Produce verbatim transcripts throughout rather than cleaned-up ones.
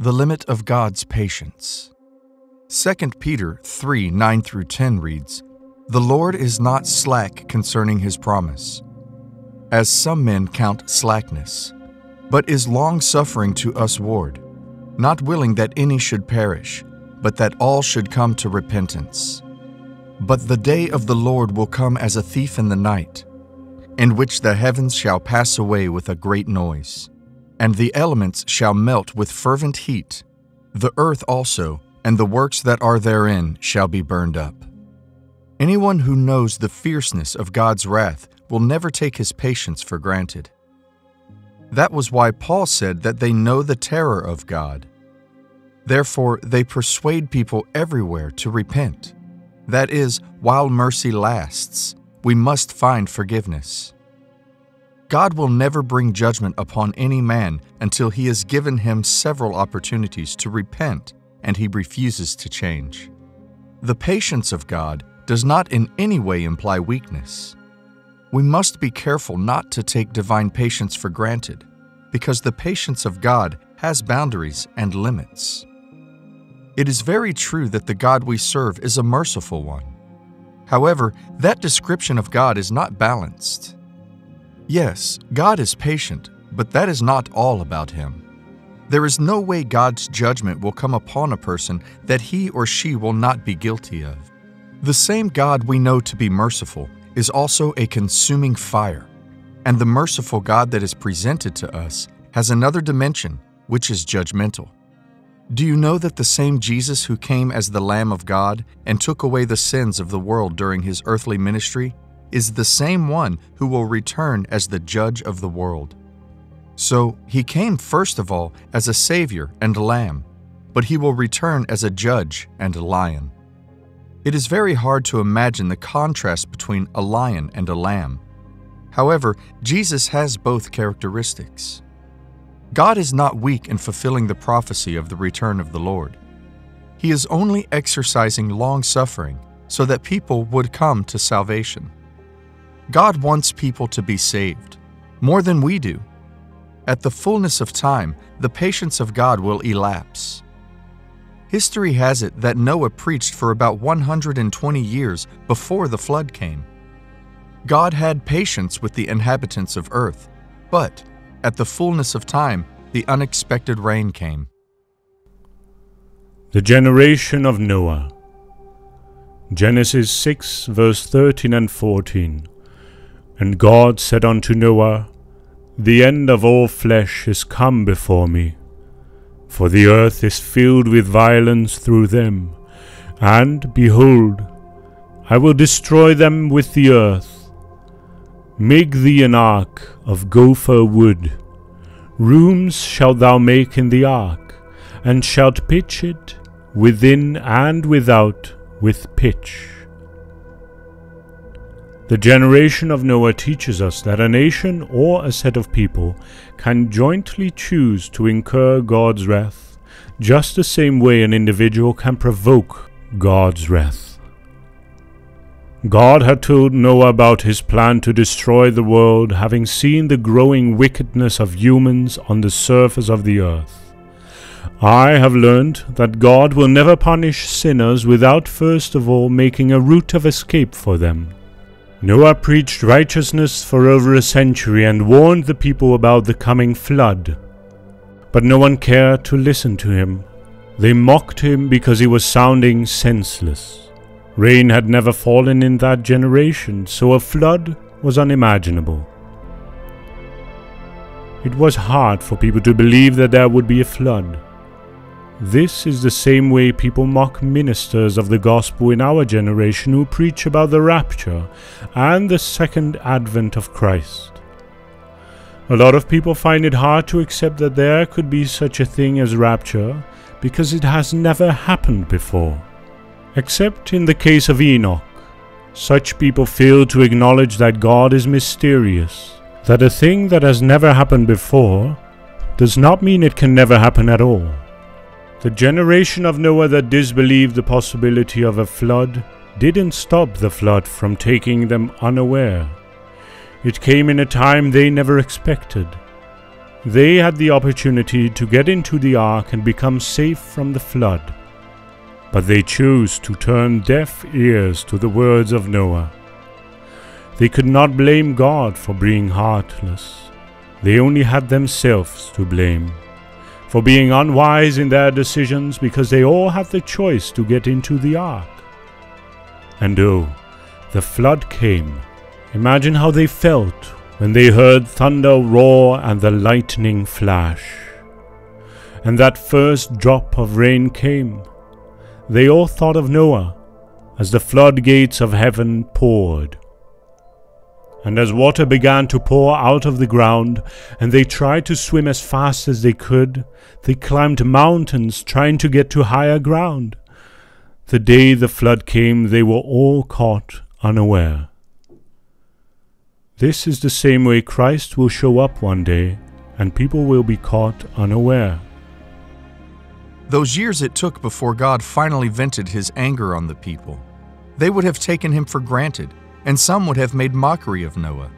The limit of God's patience. Second Peter three nine through ten reads, "The Lord is not slack concerning his promise, as some men count slackness, but is long-suffering to usward, not willing that any should perish, but that all should come to repentance. But the day of the Lord will come as a thief in the night, in which the heavens shall pass away with a great noise, and the elements shall melt with fervent heat. The earth also, and the works that are therein, shall be burned up." Anyone who knows the fierceness of God's wrath will never take his patience for granted. That was why Paul said that they know the terror of God. Therefore, they persuade people everywhere to repent. That is, while mercy lasts, we must find forgiveness. God will never bring judgment upon any man until he has given him several opportunities to repent and he refuses to change. The patience of God does not in any way imply weakness. We must be careful not to take divine patience for granted, because the patience of God has boundaries and limits. It is very true that the God we serve is a merciful one. However, that description of God is not balanced. Yes, God is patient, but that is not all about him. There is no way God's judgment will come upon a person that he or she will not be guilty of. The same God we know to be merciful is also a consuming fire, and the merciful God that is presented to us has another dimension, which is judgmental. Do you know that the same Jesus who came as the Lamb of God and took away the sins of the world during his earthly ministry is the same one who will return as the judge of the world? So, he came first of all as a Savior and Lamb, but he will return as a judge and a lion. It is very hard to imagine the contrast between a lion and a lamb. However, Jesus has both characteristics. God is not weak in fulfilling the prophecy of the return of the Lord. He is only exercising long-suffering so that people would come to salvation. God wants people to be saved, more than we do. At the fullness of time, the patience of God will elapse. History has it that Noah preached for about one hundred twenty years before the flood came. God had patience with the inhabitants of earth, but at the fullness of time, the unexpected rain came. The generation of Noah. Genesis six, verse thirteen and fourteen. "And God said unto Noah, The end of all flesh is come before me, for the earth is filled with violence through them. And, behold, I will destroy them with the earth. Make thee an ark of gopher wood. Rooms shalt thou make in the ark, and shalt pitch it within and without with pitch." The generation of Noah teaches us that a nation or a set of people can jointly choose to incur God's wrath, just the same way an individual can provoke God's wrath. God had told Noah about his plan to destroy the world, having seen the growing wickedness of humans on the surface of the earth. I have learned that God will never punish sinners without first of all making a route of escape for them. Noah preached righteousness for over a century and warned the people about the coming flood. But no one cared to listen to him. They mocked him because he was sounding senseless. Rain had never fallen in that generation, so a flood was unimaginable. It was hard for people to believe that there would be a flood. This is the same way people mock ministers of the gospel in our generation who preach about the rapture and the second advent of Christ. A lot of people find it hard to accept that there could be such a thing as rapture because it has never happened before. Except in the case of Enoch, such people fail to acknowledge that God is mysterious, that a thing that has never happened before does not mean it can never happen at all. The generation of Noah that disbelieved the possibility of a flood didn't stop the flood from taking them unaware. It came in a time they never expected. They had the opportunity to get into the ark and become safe from the flood, but they chose to turn deaf ears to the words of Noah. They could not blame God for being heartless. They only had themselves to blame for being unwise in their decisions, because they all had the choice to get into the ark. And oh, the flood came. Imagine how they felt when they heard thunder roar and the lightning flash. And that first drop of rain came. They all thought of Noah as the floodgates of heaven poured. And as water began to pour out of the ground, and they tried to swim as fast as they could, they climbed mountains trying to get to higher ground. The day the flood came, they were all caught unaware. This is the same way Christ will show up one day, and people will be caught unaware. Those years it took before God finally vented his anger on the people, they would have taken him for granted, and some would have made mockery of Noah.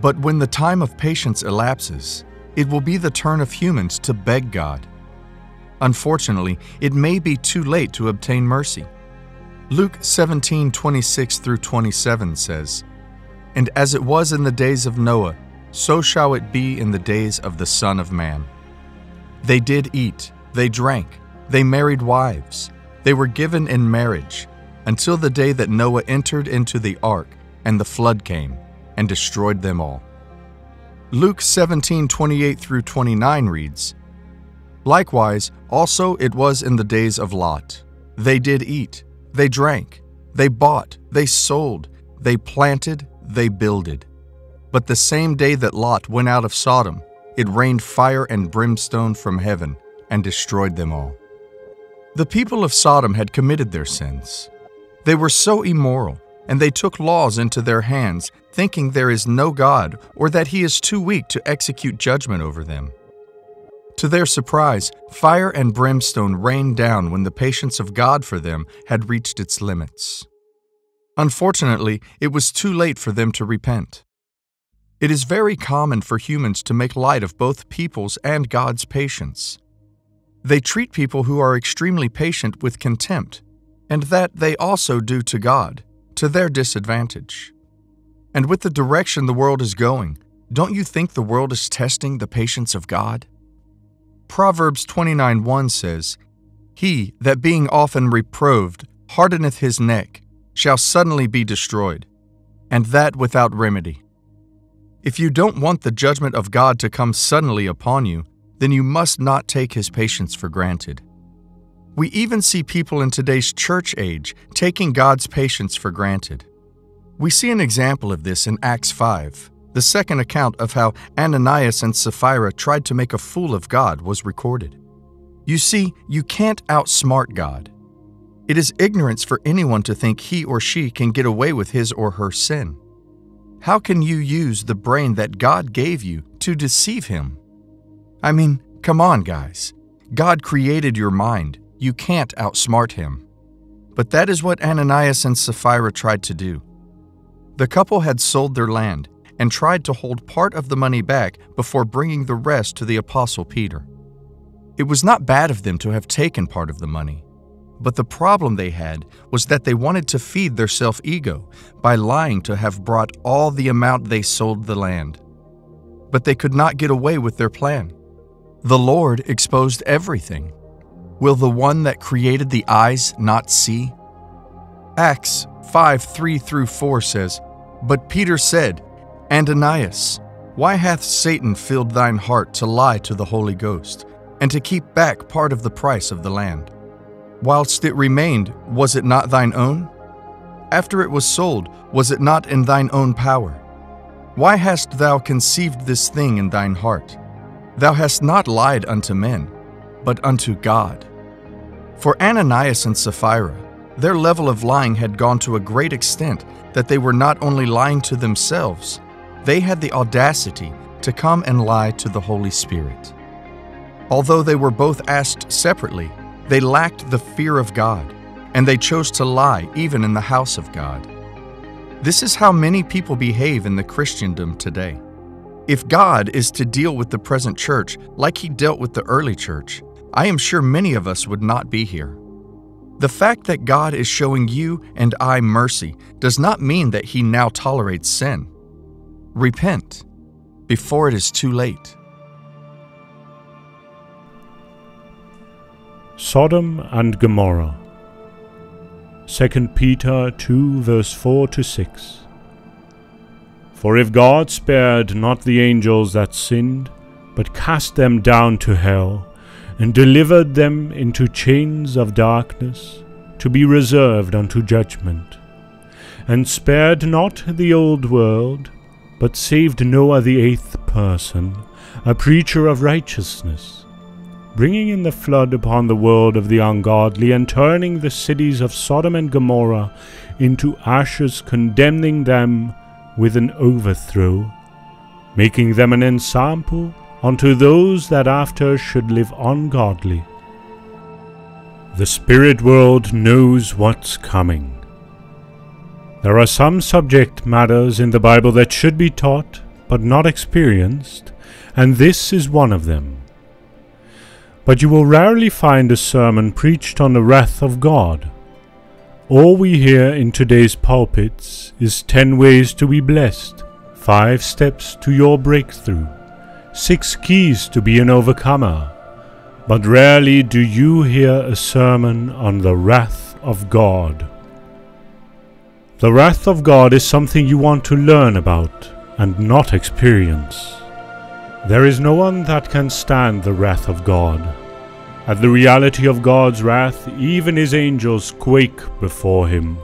But when the time of patience elapses, it will be the turn of humans to beg God. Unfortunately, it may be too late to obtain mercy. Luke seventeen twenty-six through twenty-seven says, "And as it was in the days of Noah, so shall it be in the days of the Son of Man. They did eat, they drank, they married wives, they were given in marriage, until the day that Noah entered into the ark, and the flood came, and destroyed them all." Luke seventeen twenty-eight through twenty-nine reads, "Likewise, also it was in the days of Lot. They did eat, they drank, they bought, they sold, they planted, they builded. But the same day that Lot went out of Sodom, it rained fire and brimstone from heaven, and destroyed them all." The people of Sodom had committed their sins. They were so immoral, and they took laws into their hands, thinking there is no God or that he is too weak to execute judgment over them. To their surprise, fire and brimstone rained down when the patience of God for them had reached its limits. Unfortunately, it was too late for them to repent. It is very common for humans to make light of both people's and God's patience. They treat people who are extremely patient with contempt, and that they also do to God, to their disadvantage. And with the direction the world is going, don't you think the world is testing the patience of God? Proverbs twenty-nine one says, "He that being often reproved hardeneth his neck shall suddenly be destroyed, and that without remedy." If you don't want the judgment of God to come suddenly upon you, then you must not take his patience for granted. We even see people in today's church age taking God's patience for granted. We see an example of this in Acts five. The second account of how Ananias and Sapphira tried to make a fool of God was recorded. You see, you can't outsmart God. It is ignorance for anyone to think he or she can get away with his or her sin. How can you use the brain that God gave you to deceive him? I mean, come on, guys. God created your mind. You can't outsmart him. But that is what Ananias and Sapphira tried to do. The couple had sold their land and tried to hold part of the money back before bringing the rest to the Apostle Peter. It was not bad of them to have taken part of the money, but the problem they had was that they wanted to feed their self-ego by lying to have brought all the amount they sold the land. But they could not get away with their plan. The Lord exposed everything. Will the one that created the eyes not see? Acts five three through four says, "But Peter said, Ananias, why hath Satan filled thine heart to lie to the Holy Ghost, and to keep back part of the price of the land? Whilst it remained, was it not thine own? After it was sold, was it not in thine own power? Why hast thou conceived this thing in thine heart? Thou hast not lied unto men, but unto God." For Ananias and Sapphira, their level of lying had gone to a great extent that they were not only lying to themselves, they had the audacity to come and lie to the Holy Spirit. Although they were both asked separately, they lacked the fear of God, and they chose to lie even in the house of God. This is how many people behave in the Christendom today. If God is to deal with the present church like He dealt with the early church, I am sure many of us would not be here. The fact that God is showing you and I mercy does not mean that He now tolerates sin. Repent before it is too late. Sodom and Gomorrah. Second Peter two verse four to six. For if God spared not the angels that sinned, but cast them down to hell, and delivered them into chains of darkness, to be reserved unto judgment, and spared not the old world, but saved Noah the eighth person, a preacher of righteousness, bringing in the flood upon the world of the ungodly, and turning the cities of Sodom and Gomorrah into ashes, condemning them with an overthrow, making them an ensample unto those that after should live ungodly. The spirit world knows what's coming. There are some subject matters in the Bible that should be taught but not experienced, and this is one of them. But you will rarely find a sermon preached on the wrath of God. All we hear in today's pulpits is ten ways to be blessed, five steps to your breakthrough, six keys to be an overcomer. But rarely do you hear a sermon on the wrath of God. The wrath of God is something you want to learn about and not experience. There is no one that can stand the wrath of God. At the reality of God's wrath, even His angels quake before Him.